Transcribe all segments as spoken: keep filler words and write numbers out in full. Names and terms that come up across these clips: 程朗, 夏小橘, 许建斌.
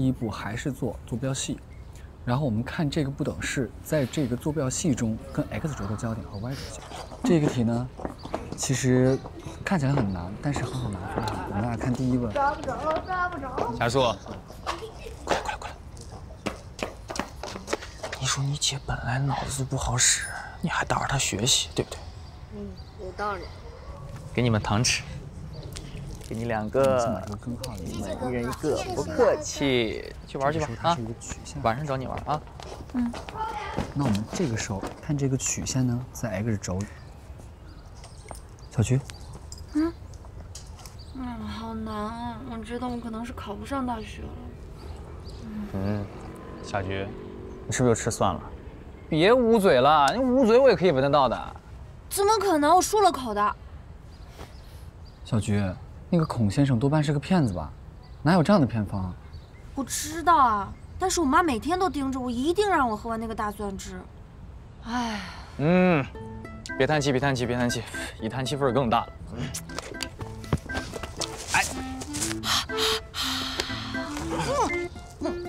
第一步还是做坐标系，然后我们看这个不等式在这个坐标系中跟 x 轴的交点和 y 轴的交点。这个题呢，其实看起来很难，但是很好拿分。我们来看第一问。抓不着，抓不着。夏树，快来快来快来！你说你姐本来脑子就不好使，你还挡着她学习，对不对？嗯，有道理。给你们糖吃。 给你两个，你们一人一个，不客气，去玩去吧啊！晚上找你玩啊。嗯。那我们这个时候看这个曲线呢，在 x 轴里。小菊。嗯。哎呀，好难啊！我觉得我可能是考不上大学了。嗯。小菊，你是不是又吃蒜了？别捂嘴了，你捂嘴我也可以闻得到的。怎么可能？我漱了口的。小菊。 那个孔先生多半是个骗子吧？哪有这样的偏方啊？我知道啊，但是我妈每天都盯着我，一定让我喝完那个大蒜汁。哎，嗯，别叹气，别叹气，别叹气，一叹气味儿更大了。哎，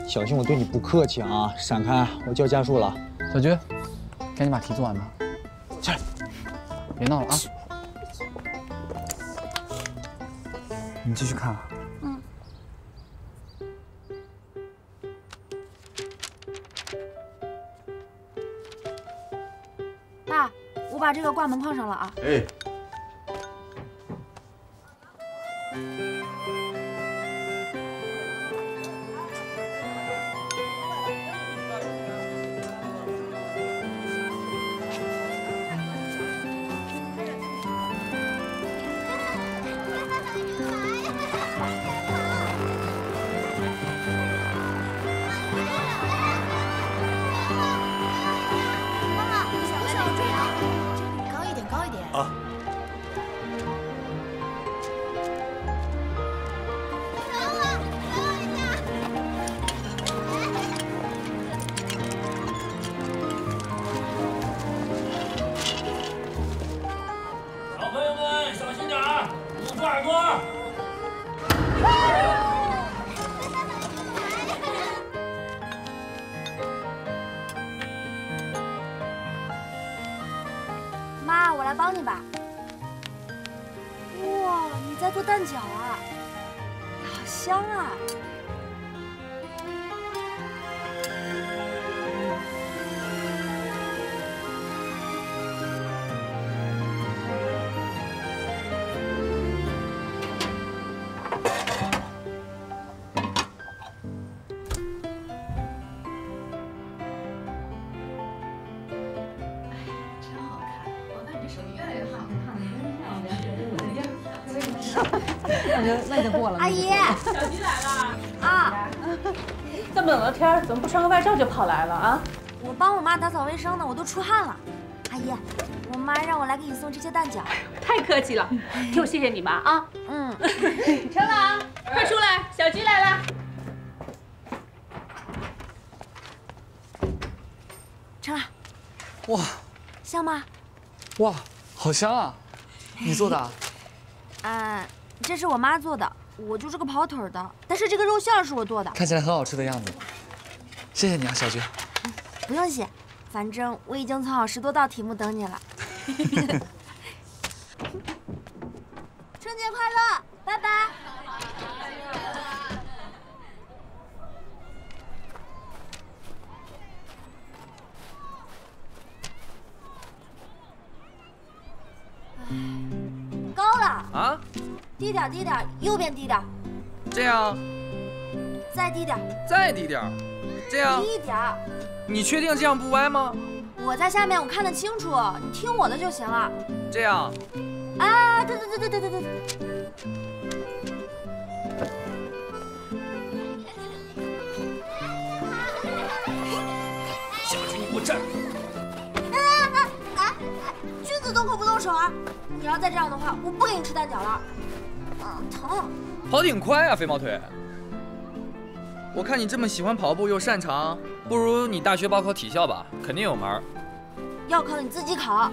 小心我对你不客气啊！闪开，我叫家树了。小菊，赶紧把题做完吧。起来，别闹了啊！ 你继续看啊。嗯。爸，我把这个挂门框上了啊。哎。累得过了，阿姨，小菊来了啊！这么冷的天，怎么不穿个外罩就跑来了啊？我帮我妈打扫卫生呢，我都出汗了。阿姨，我妈让我来给你送这些蛋饺。太客气了，替我谢谢你妈啊！嗯，陈朗，快出来，小菊来了。陈朗，哇，香吗？哇，好香啊！你做的？嗯。 这是我妈做的，我就是个跑腿的，但是这个肉馅是我做的，看起来很好吃的样子。谢谢你啊，小菊。嗯，不用谢，反正我已经存好十多道题目等你了。春节快乐，拜拜。高了啊！ 低点，低点，右边低点，这样，再低点，再低点，这样，低一点。你确定这样不歪吗？我在下面，我看得清楚，你听我的就行了。这样，啊，对对对对对对对。小菊，你给我站住！哎哎哎哎！君子动口不动手啊！你要再这样的话，我不给你吃蛋饺了。 疼，跑挺快啊，肥毛腿。我看你这么喜欢跑步又擅长，不如你大学报考体校吧，肯定有门。要考你自己考。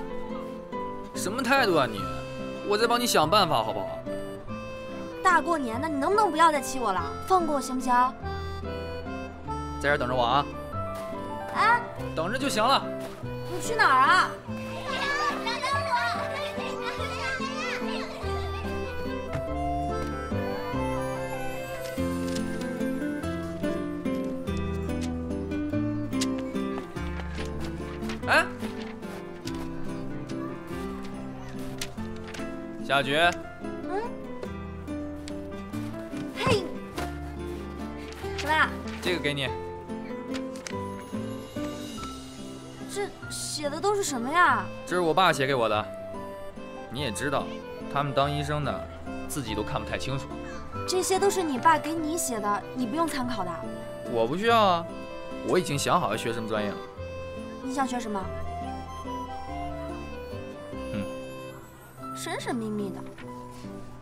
什么态度啊你？我在帮你想办法，好不好？大过年的，你能不能不要再气我了？放过我行不行？在这等着我啊！啊，等着就行了。你去哪儿啊？等等我！哎，小菊。嗯。嘿，什么啦？这个给你。 这写的都是什么呀？这是我爸写给我的。你也知道，他们当医生的，自己都看不太清楚。这些都是你爸给你写的，你不用参考的。我不需要啊，我已经想好要学什么专业了。你想学什么？嗯，神神秘秘的。